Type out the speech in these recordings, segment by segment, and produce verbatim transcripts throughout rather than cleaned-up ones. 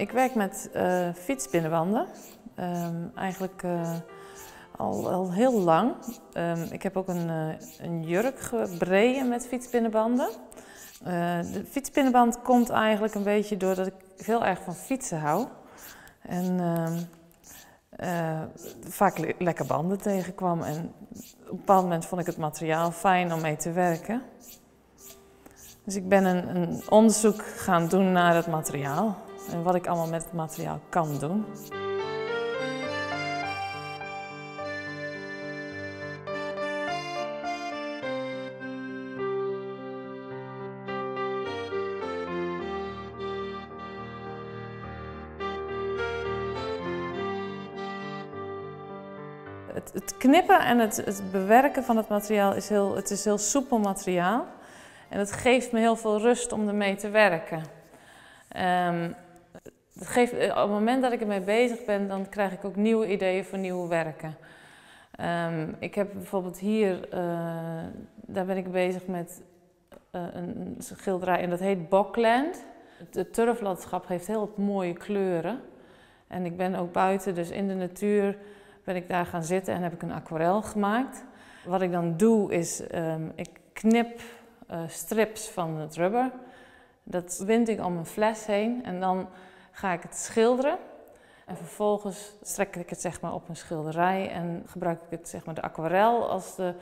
Ik werk met uh, fietsbinnenwanden, um, eigenlijk uh, al, al heel lang. Um, ik heb ook een, uh, een jurk gebreien met fietsbinnenbanden. Uh, de fietsbinnenband komt eigenlijk een beetje doordat ik heel erg van fietsen hou. En uh, uh, vaak le lekker banden tegenkwam en op een bepaald moment vond ik het materiaal fijn om mee te werken. Dus ik ben een, een onderzoek gaan doen naar het materiaal en wat ik allemaal met het materiaal kan doen. Het, het knippen en het, het bewerken van het materiaal is heel, het is heel soepel materiaal. En het geeft me heel veel rust om ermee te werken. Um, het geeft, op het moment dat ik ermee bezig ben, dan krijg ik ook nieuwe ideeën voor nieuwe werken. Um, ik heb bijvoorbeeld hier, uh, daar ben ik bezig met uh, een schilderij en dat heet Bokland. Het turflandschap heeft heel mooie kleuren. En ik ben ook buiten, dus in de natuur, ben ik daar gaan zitten en heb ik een aquarel gemaakt. Wat ik dan doe is, um, ik knip Uh, strips van het rubber. Dat wind ik om een fles heen en dan ga ik het schilderen. En vervolgens strek ik het zeg maar, op een schilderij en gebruik ik het, zeg maar, de aquarel als de,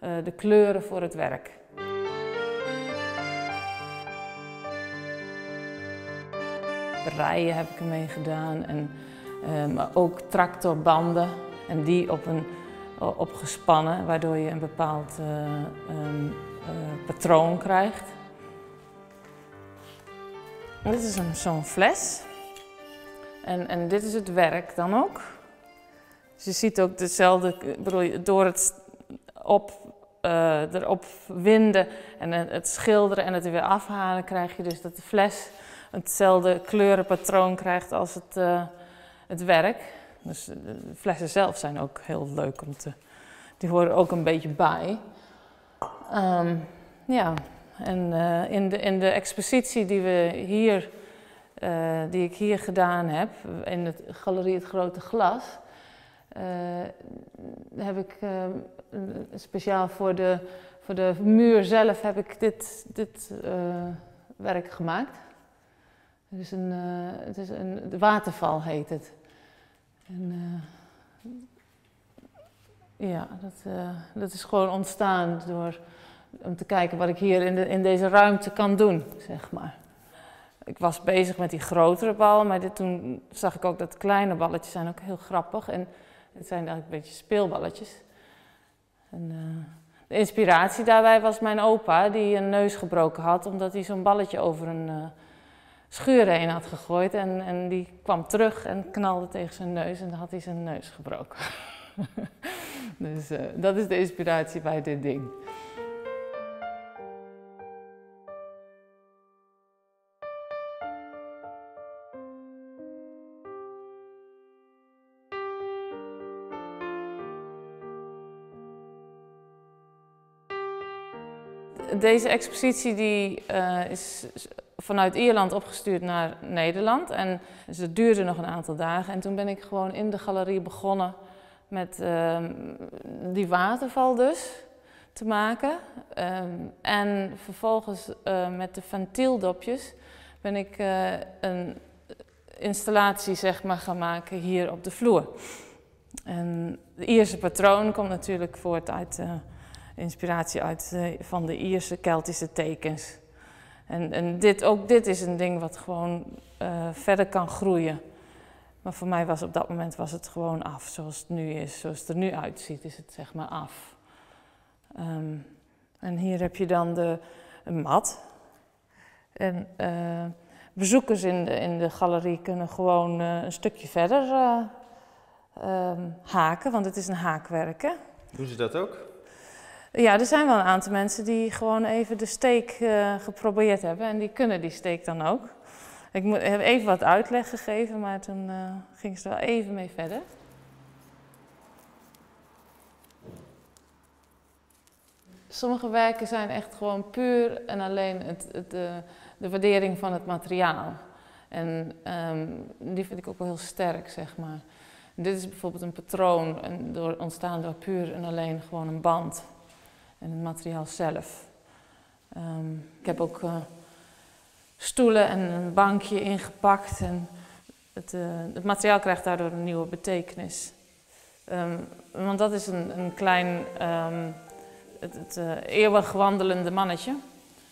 uh, de kleuren voor het werk. Rijen heb ik ermee gedaan, en, uh, maar ook tractorbanden en die op een, op gespannen, waardoor je een bepaald uh, um, Uh, patroon krijgt. Dit is zo'n fles. En, en dit is het werk dan ook. Dus je ziet ook dezelfde, bedoel, door het op, uh, erop winden en het schilderen en het er weer afhalen, krijg je dus dat de fles hetzelfde kleurenpatroon krijgt als het, uh, het werk. Dus de flessen zelf zijn ook heel leuk om te... Die horen ook een beetje bij. Um, ja, en uh, in, de, in de expositie die, we hier, uh, die ik hier gedaan heb, in de Galerie Het Grote Glas, uh, heb ik uh, speciaal voor de, voor de muur zelf heb ik dit, dit uh, werk gemaakt. Het is een, uh, het is een de waterval heet het. En, uh, Ja, dat, uh, dat is gewoon ontstaan door om te kijken wat ik hier in, de, in deze ruimte kan doen, zeg maar. Ik was bezig met die grotere ballen, maar dit, toen zag ik ook dat kleine balletjes zijn ook heel grappig. En het zijn eigenlijk een beetje speelballetjes. En, uh, de inspiratie daarbij was mijn opa, die een neus gebroken had, omdat hij zo'n balletje over een uh, schuur heen had gegooid. En, en die kwam terug en knalde tegen zijn neus en dan had hij zijn neus gebroken. Dus uh, dat is de inspiratie bij dit ding. Deze expositie die, uh, is vanuit Ierland opgestuurd naar Nederland. En, dus dat duurde nog een aantal dagen. En toen ben ik gewoon in de galerie begonnen met uh, die waterval dus te maken. Uh, en vervolgens uh, met de ventieldopjes ben ik uh, een installatie zeg maar, gaan maken hier op de vloer. En de Ierse patroon komt natuurlijk voort uit uh, inspiratie uit, uh, van de Ierse Keltische tekens. En, en dit, ook dit is een ding wat gewoon uh, verder kan groeien. Maar voor mij was op dat moment was het gewoon af, zoals het nu is. Zoals het er nu uitziet, is het zeg maar af. Um, en hier heb je dan de een mat. En uh, bezoekers in de, in de galerie kunnen gewoon uh, een stukje verder uh, um, haken, want het is een haakwerken. Doen ze dat ook? Ja, er zijn wel een aantal mensen die gewoon even de steek uh, geprobeerd hebben. En die kunnen die steek dan ook. Ik heb even wat uitleg gegeven, maar toen uh, ging ze er wel even mee verder. Sommige werken zijn echt gewoon puur en alleen het, het, de, de waardering van het materiaal. En um, die vind ik ook wel heel sterk, zeg maar. En dit is bijvoorbeeld een patroon en door, ontstaan door puur en alleen gewoon een band en het materiaal zelf. Um, ik heb ook uh, stoelen en een bankje ingepakt en het, uh, het materiaal krijgt daardoor een nieuwe betekenis. Um, want dat is een, een klein, um, het, het uh, eeuwig wandelende mannetje.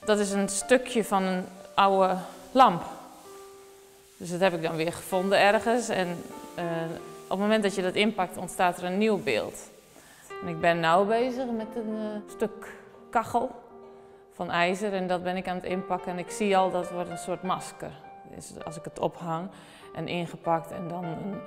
Dat is een stukje van een oude lamp. Dus dat heb ik dan weer gevonden ergens. En uh, op het moment dat je dat inpakt, ontstaat er een nieuw beeld. En ik ben nou bezig met een uh, stuk kachel van ijzer en dat ben ik aan het inpakken. En ik zie al, dat wordt een soort masker. Dus als ik het ophang en ingepakt en dan een,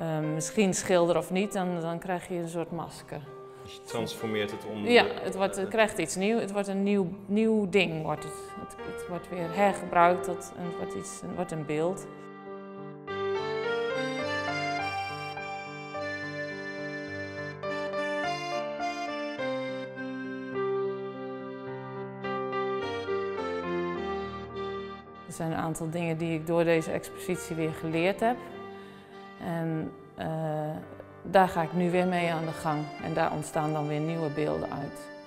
uh, misschien schilder of niet, dan, dan krijg je een soort masker. Dus je transformeert het om... Ja, het, wordt, het krijgt iets nieuws. Het wordt een nieuw, nieuw ding. Wordt het. Het, het wordt weer hergebruikt en het wordt, iets, het wordt een beeld. Er zijn een aantal dingen die ik door deze expositie weer geleerd heb. En, uh, daar ga ik nu weer mee aan de gang en daar ontstaan dan weer nieuwe beelden uit.